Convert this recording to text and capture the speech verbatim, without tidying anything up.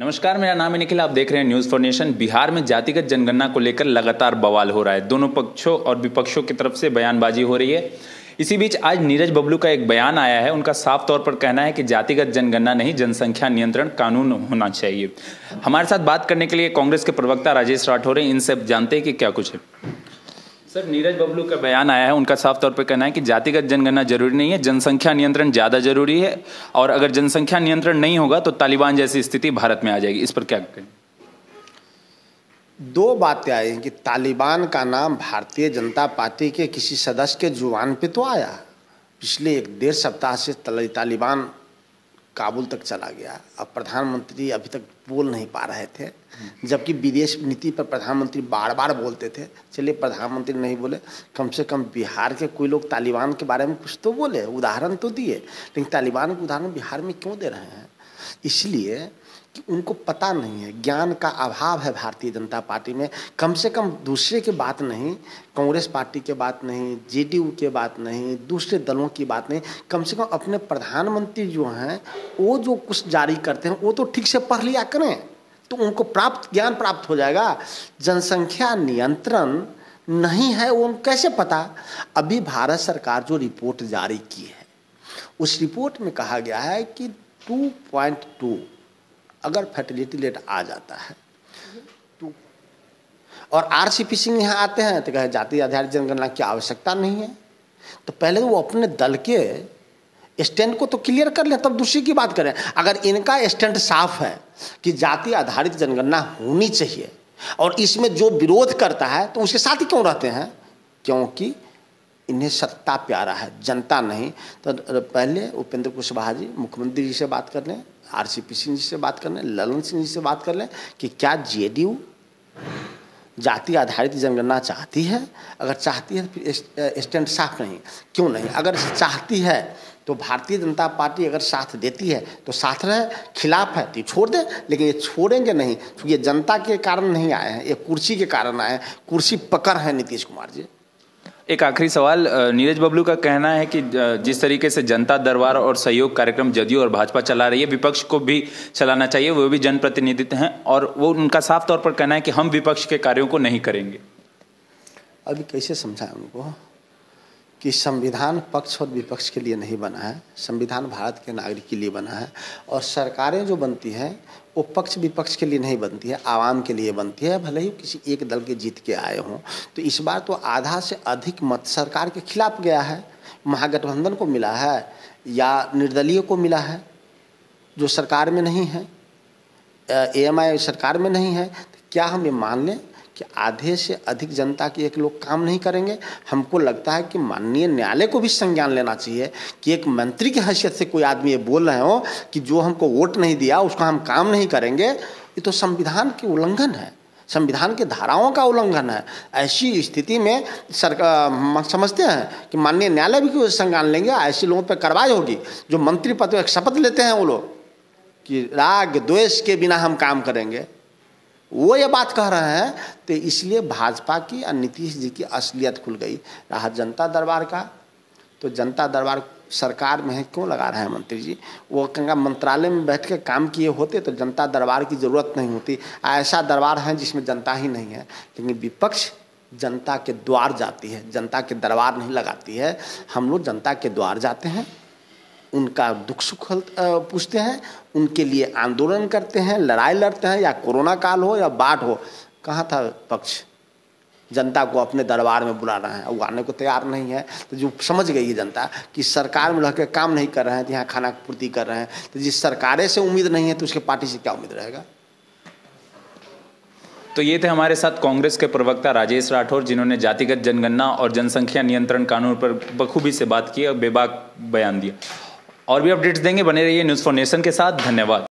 नमस्कार, मेरा नाम है निखिल। आप देख रहे हैं न्यूज़ फोर नेशन। बिहार में जातिगत जनगणना को लेकर लगातार बवाल हो रहा है। दोनों पक्षों और विपक्षों की तरफ से बयानबाजी हो रही है। इसी बीच आज नीरज बबलू का एक बयान आया है। उनका साफ तौर पर कहना है कि जातिगत जनगणना नहीं, जनसंख्या नियंत्रण कानून होना चाहिए। हमारे साथ बात करने के लिए कांग्रेस के प्रवक्ता राजेश राठौर हैं। इनसे जानते हैं कि क्या कुछ है। सर, नीरज बबलू का बयान आया है। उनका साफ तौर पर कहना है कि जातिगत जनगणना जरूरी नहीं है, जनसंख्या नियंत्रण ज़्यादा जरूरी है, और अगर जनसंख्या नियंत्रण नहीं होगा तो तालिबान जैसी स्थिति भारत में आ जाएगी। इस पर क्या कहें? दो बातें आई कि तालिबान का नाम भारतीय जनता पार्टी के किसी सदस्य के जुबान पे तो आया। पिछले एक डेढ़ सप्ताह से तालिबान काबुल तक चला गया। अब प्रधानमंत्री अभी तक बोल नहीं पा रहे थे, जबकि विदेश नीति पर प्रधानमंत्री बार बार बोलते थे। चलिए, प्रधानमंत्री नहीं बोले, कम से कम बिहार के कोई लोग तालिबान के बारे में कुछ तो बोले, उदाहरण तो दिए। लेकिन तालिबान के उदाहरण बिहार में क्यों दे रहे हैं? इसलिए कि उनको पता नहीं है, ज्ञान का अभाव है भारतीय जनता पार्टी में। कम से कम दूसरे की बात नहीं, कांग्रेस पार्टी की बात नहीं, जेडीयू की बात नहीं, दूसरे दलों की बात नहीं, कम से कम अपने प्रधानमंत्री जो हैं वो जो कुछ जारी करते हैं वो तो ठीक से पढ़ लिया करें, तो उनको प्राप्त ज्ञान प्राप्त हो जाएगा। जनसंख्या नियंत्रण नहीं है वो उनको कैसे पता? अभी भारत सरकार जो रिपोर्ट जारी की है, उस रिपोर्ट में कहा गया है कि टू पॉइंट टू अगर फर्टिलिटी रेट आ जाता है तो, और आर सी पी सिंह यहाँ आते हैं तो कहे जाति आधारित जनगणना की आवश्यकता नहीं है। तो पहले वो अपने दल के स्टैंड को तो क्लियर कर लें, तब दूसरी की बात करें। अगर इनका स्टैंड साफ है कि जाति आधारित जनगणना होनी चाहिए और इसमें जो विरोध करता है तो उसके साथ ही क्यों रहते हैं? क्योंकि इन्हें सत्ता प्यारा है, जनता नहीं। तो पहले उपेंद्र कुशवाहा जी मुख्यमंत्री जी से बात कर लें, R C P Singh ji से बात कर लें, ललन सिंह जी से बात कर लें कि क्या जेडीयू जाति आधारित जनगणना चाहती है? अगर चाहती है फिर स्टैंड साफ नहीं, क्यों नहीं? अगर चाहती है तो भारतीय जनता पार्टी अगर साथ देती है तो साथ रहे, खिलाफ है तो छोड़ दे। लेकिन ये छोड़ेंगे नहीं, क्योंकि ये जनता के कारण नहीं आए हैं, ये कुर्सी के कारण आए हैं। कुर्सी पकड़ है नीतीश कुमार जी। एक आखिरी सवाल। नीरज बबलू का कहना है कि जिस तरीके से जनता दरबार और सहयोग कार्यक्रम जदयू और भाजपा चला रही है, विपक्ष को भी चलाना चाहिए, वो भी जनप्रतिनिधित्व हैं, और वो उनका साफ तौर पर कहना है कि हम विपक्ष के कार्यों को नहीं करेंगे। अभी कैसे समझाएं उनको कि संविधान पक्ष और विपक्ष के लिए नहीं बना है, संविधान भारत के नागरिक के लिए बना है, और सरकारें जो बनती हैं वो पक्ष विपक्ष के लिए नहीं बनती है, आवाम के लिए बनती है। भले ही किसी एक दल के जीत के आए हों, तो इस बार तो आधा से अधिक मत सरकार के खिलाफ गया है, महागठबंधन को मिला है या निर्दलीय को मिला है जो सरकार में नहीं है, ए एम आई सरकार में नहीं है। तो क्या हम ये मान लें कि आधे से अधिक जनता के एक लोग काम नहीं करेंगे? हमको लगता है कि माननीय न्यायालय को भी संज्ञान लेना चाहिए कि एक मंत्री की हैसियत से कोई आदमी ये बोल रहे हो कि जो हमको वोट नहीं दिया उसका हम काम नहीं करेंगे, ये तो संविधान की उल्लंघन है, संविधान के धाराओं का उल्लंघन है। ऐसी स्थिति में सरकार समझते हैं कि माननीय न्यायालय भी कोई संज्ञान लेंगे, ऐसे लोगों पर कार्रवाई होगी। जो मंत्री पद पर शपथ लेते हैं वो लोग कि राग द्वेष के बिना हम काम करेंगे, वो ये बात कह रहे हैं। तो इसलिए भाजपा की और नीतीश जी की असलियत खुल गई। रहा जनता दरबार का, तो जनता दरबार सरकार में है, क्यों लगा रहे हैं मंत्री जी? वो गंगा मंत्रालय में बैठ के काम किए होते तो जनता दरबार की ज़रूरत नहीं होती। ऐसा दरबार है जिसमें जनता ही नहीं है। लेकिन विपक्ष जनता के द्वार जाती है, जनता के दरबार नहीं लगाती है। हम लोग जनता के द्वार जाते हैं, उनका दुख सुख पूछते हैं, उनके लिए आंदोलन करते हैं, लड़ाई लड़ते हैं, या कोरोना काल हो या बाढ़ हो। कहाँ था पक्ष? जनता को अपने दरबार में बुला रहे हैं, वो आने को तैयार नहीं है। तो जो समझ गई है जनता कि सरकार में रह कर काम नहीं कर रहे हैं, तो यहाँ खाना पूर्ति कर रहे हैं, तो जिस सरकारें से उम्मीद नहीं है तो उसके पार्टी से क्या उम्मीद रहेगा? तो ये थे हमारे साथ कांग्रेस के प्रवक्ता राजेश राठौर, जिन्होंने जातिगत जनगणना और जनसंख्या नियंत्रण कानून पर बखूबी से बात की और बेबाक बयान दिया। और भी अपडेट्स देंगे। बने रहिए न्यूज़ फोर नेशन के साथ। धन्यवाद।